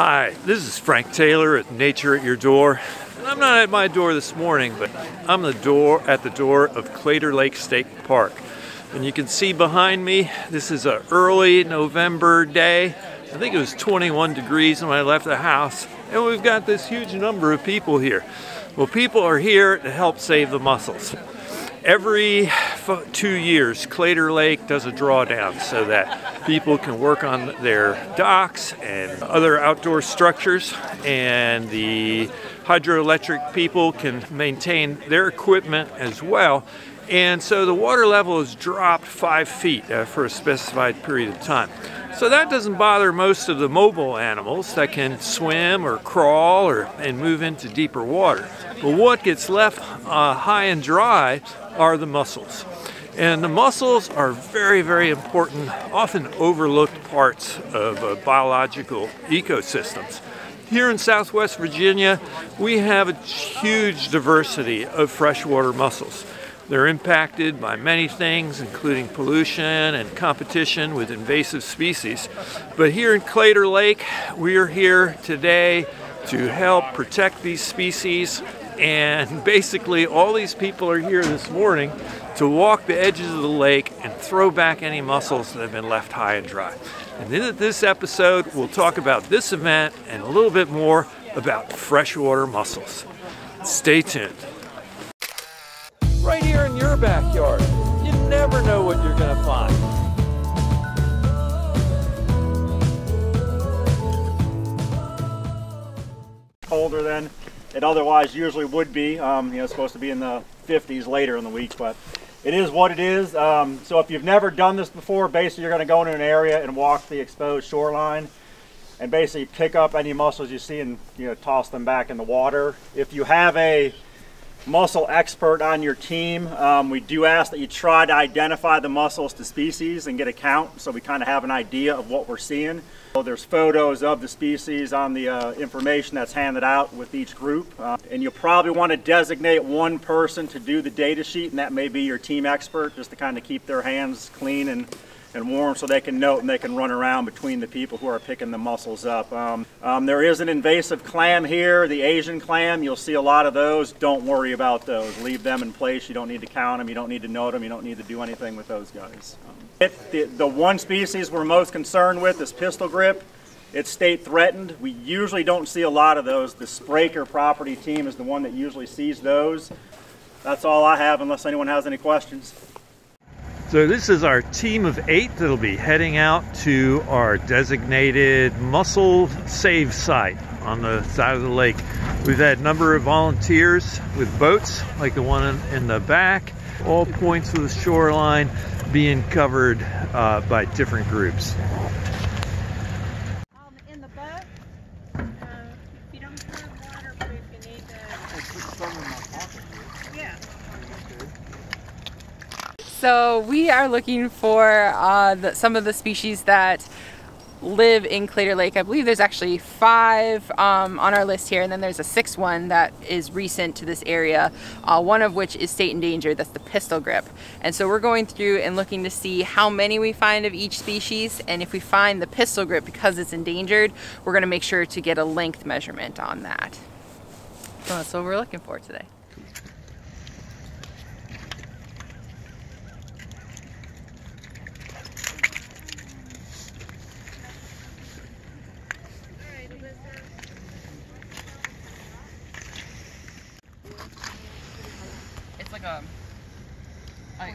Hi, this is Frank Taylor at Nature at Your Door. And I'm not at my door this morning, but I'm at the door of Claytor Lake State Park. And you can see behind me, this is an early November day. I think it was 21 degrees when I left the house. And we've got this huge number of people here. Well, people are here to help save the mussels. Every 2 years, Claytor Lake does a drawdown so that people can work on their docks and other outdoor structures, and the hydroelectric people can maintain their equipment as well. And so the water level is dropped 5 feet for a specified period of time. So that doesn't bother most of the mobile animals that can swim or crawl and move into deeper water. But what gets left high and dry are the mussels. And the mussels are very, very important, often overlooked parts of biological ecosystems. Here in Southwest Virginia, we have a huge diversity of freshwater mussels. They're impacted by many things, including pollution and competition with invasive species. But here in Claytor Lake, we are here today to help protect these species. And basically, all these people are here this morning to walk the edges of the lake and throw back any mussels that have been left high and dry. And in this episode, we'll talk about this event and a little bit more about freshwater mussels. Stay tuned. Right here in your backyard. You never know what you're gonna find. Colder than it otherwise usually would be. You know, it's supposed to be in the 50s later in the week, but it is what it is. So if you've never done this before, basically you're gonna go into an area and walk the exposed shoreline and basically pick up any mussels you see and, you know, toss them back in the water. If you have a mussel expert on your team, we do ask that you try to identify the mussels to species and get a count, so we kind of have an idea of what we're seeing. So there's photos of the species on the information that's handed out with each group, and you'll probably want to designate one person to do the data sheet, and that may be your team expert, just to kind of keep their hands clean and warm so they can note and they can run around between the people who are picking the mussels up. There is an invasive clam here, the Asian clam. You'll see a lot of those. Don't worry about those. Leave them in place. You don't need to count them. You don't need to note them. You don't need to do anything with those guys. The one species we're most concerned with is pistol grip. It's state threatened. We usually don't see a lot of those. The Spraker property team is the one that usually sees those. That's all I have, unless anyone has any questions. So this is our team of 8 that'll be heading out to our designated mussel save site on the side of the lake. We've had a number of volunteers with boats, like the one in the back, all points of the shoreline being covered by different groups. In the boat, if you don't have waterproof, you need to... Yeah. So we are looking for some of the species that live in Claytor Lake. I believe there's actually 5 on our list here, and then there's a 6th one that is recent to this area, one of which is state endangered. That's the pistol grip. And so we're going through and looking to see how many we find of each species, and if we find the pistol grip, because it's endangered, we're going to make sure to get a length measurement on that. So that's what we're looking for today.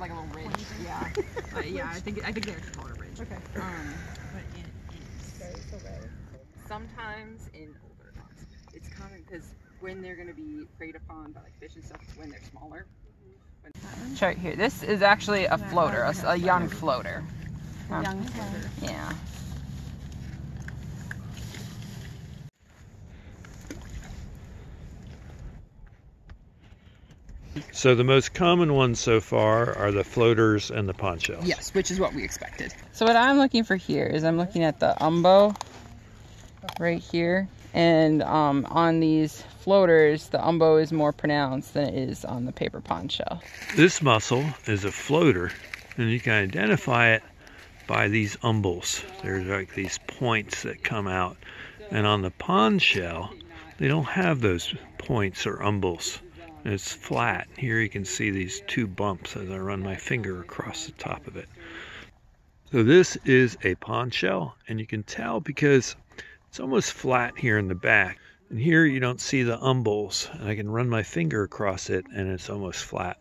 Like a little ridge. Yeah. But yeah, I think they actually call it a ridge. Okay. But it is very low. Sometimes in older dogs, it's common because when they're going to be preyed upon by like fish and stuff, it's when they're smaller. Right here. This is actually a floater, a young floater. A young floater. Yeah. So the most common ones so far are the floaters and the pond shells. Yes, which is what we expected. So what I'm looking for here is I'm looking at the umbo right here. And on these floaters, the umbo is more pronounced than it is on the paper pond shell. This mussel is a floater, and you can identify it by these umbels. There's like these points that come out. And on the pond shell, they don't have those points or umbels. It's flat. Here you can see these two bumps as I run my finger across the top of it. So this is a pond shell, and you can tell because it's almost flat here in the back. And here you don't see the umbels, and I can run my finger across it and it's almost flat.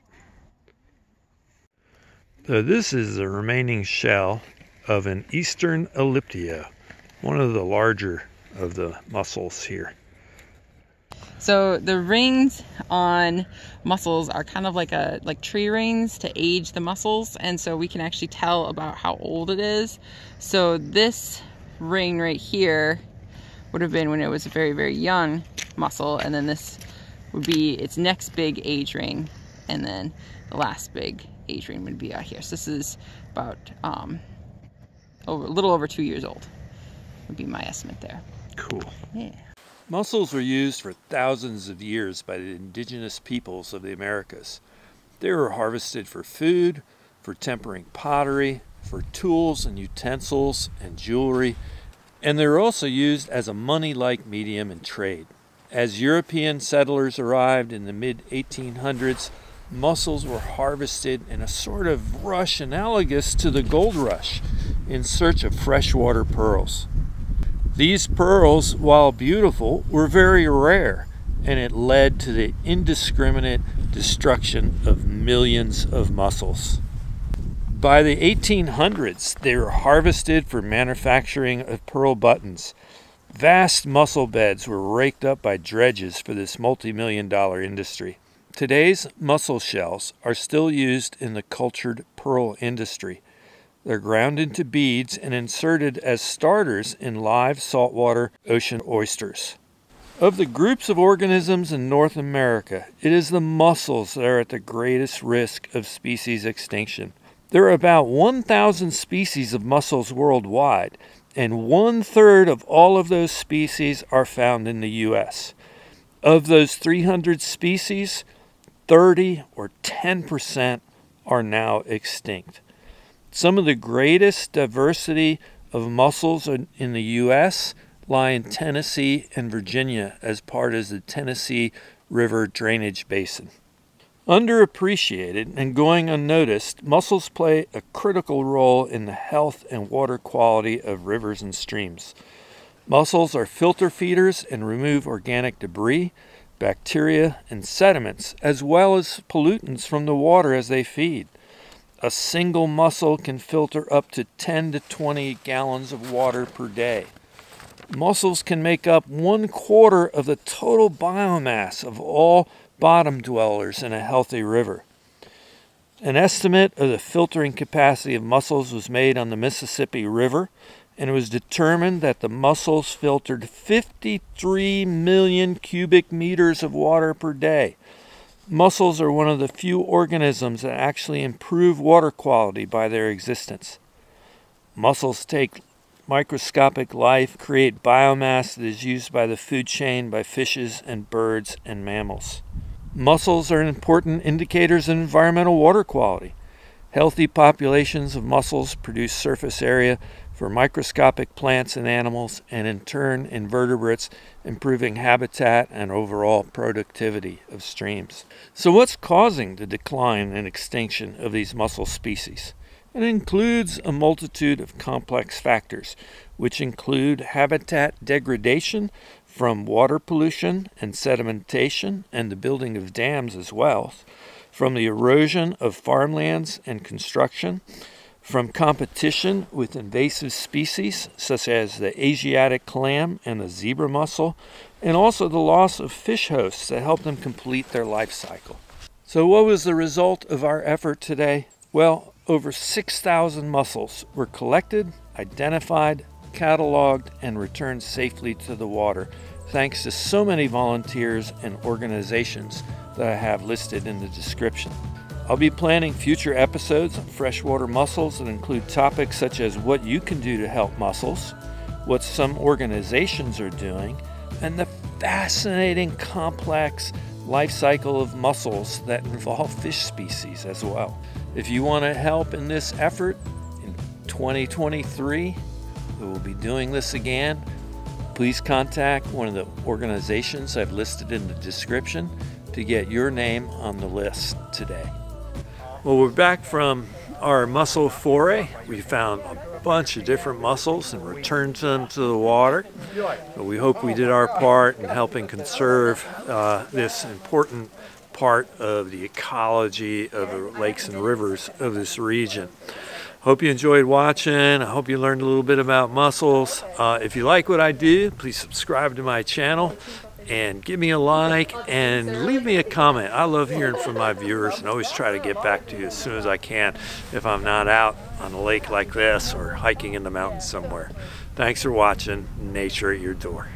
So this is the remaining shell of an eastern elliptia, one of the larger of the mussels here. So the rings on mussels are kind of like tree rings to age the mussels, and so we can actually tell about how old it is. So this ring right here would have been when it was a very, very young mussel, and then this would be its next big age ring, and then the last big age ring would be out here. So this is about a little over 2 years old would be my estimate there. Cool. Yeah. Mussels were used for thousands of years by the indigenous peoples of the Americas. They were harvested for food, for tempering pottery, for tools and utensils and jewelry, and they were also used as a money-like medium in trade. As European settlers arrived in the mid-1800s, mussels were harvested in a sort of rush analogous to the gold rush in search of freshwater pearls. These pearls, while beautiful, were very rare, and it led to the indiscriminate destruction of millions of mussels. By the 1800s, they were harvested for manufacturing of pearl buttons. Vast mussel beds were raked up by dredges for this multi-million-dollar industry. Today's mussel shells are still used in the cultured pearl industry. They're ground into beads and inserted as starters in live saltwater ocean oysters. Of the groups of organisms in North America, it is the mussels that are at the greatest risk of species extinction. There are about 1,000 species of mussels worldwide, and 1/3 of all of those species are found in the U.S. Of those 300 species, 30 or 10% are now extinct. Some of the greatest diversity of mussels in the U.S. lie in Tennessee and Virginia as part of the Tennessee River drainage basin. Underappreciated and going unnoticed, mussels play a critical role in the health and water quality of rivers and streams. Mussels are filter feeders and remove organic debris, bacteria, and sediments, as well as pollutants from the water as they feed. A single mussel can filter up to 10 to 20 gallons of water per day. Mussels can make up 1/4 of the total biomass of all bottom dwellers in a healthy river. An estimate of the filtering capacity of mussels was made on the Mississippi River, and it was determined that the mussels filtered 53 million cubic meters of water per day. Mussels are one of the few organisms that actually improve water quality by their existence. Mussels take microscopic life, create biomass that is used by the food chain by fishes and birds and mammals. Mussels are important indicators of environmental water quality. Healthy populations of mussels produce surface area for microscopic plants and animals, and in turn invertebrates, improving habitat and overall productivity of streams. So what's causing the decline and extinction of these mussel species? It includes a multitude of complex factors, which include habitat degradation from water pollution and sedimentation and the building of dams as well, from the erosion of farmlands and construction, from competition with invasive species such as the Asian clam and the zebra mussel, and also the loss of fish hosts that help them complete their life cycle. So what was the result of our effort today? Well, over 6,000 mussels were collected, identified, cataloged, and returned safely to the water, thanks to so many volunteers and organizations that I have listed in the description. I'll be planning future episodes on freshwater mussels that include topics such as what you can do to help mussels, what some organizations are doing, and the fascinating complex life cycle of mussels that involve fish species as well. If you want to help in this effort in 2023, we will be doing this again. Please contact one of the organizations I've listed in the description to get your name on the list today. Well, we're back from our mussel foray. We found a bunch of different mussels and returned them to the water. But we hope we did our part in helping conserve this important part of the ecology of the lakes and rivers of this region. Hope you enjoyed watching. I hope you learned a little bit about mussels. If you like what I do, please subscribe to my channel and give me a like and leave me a comment. I love hearing from my viewers and always try to get back to you as soon as I can if I'm not out on a lake like this or hiking in the mountains somewhere. Thanks for watching Nature at Your Door.